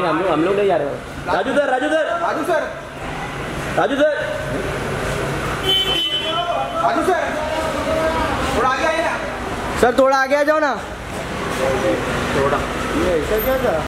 हम लोग नहीं जा रहे हो। राजू सर थोड़ा आगे आइए ना। सर थोड़ा आगे आ जाओ ना। थोड़ा ये ऐसा क्या था।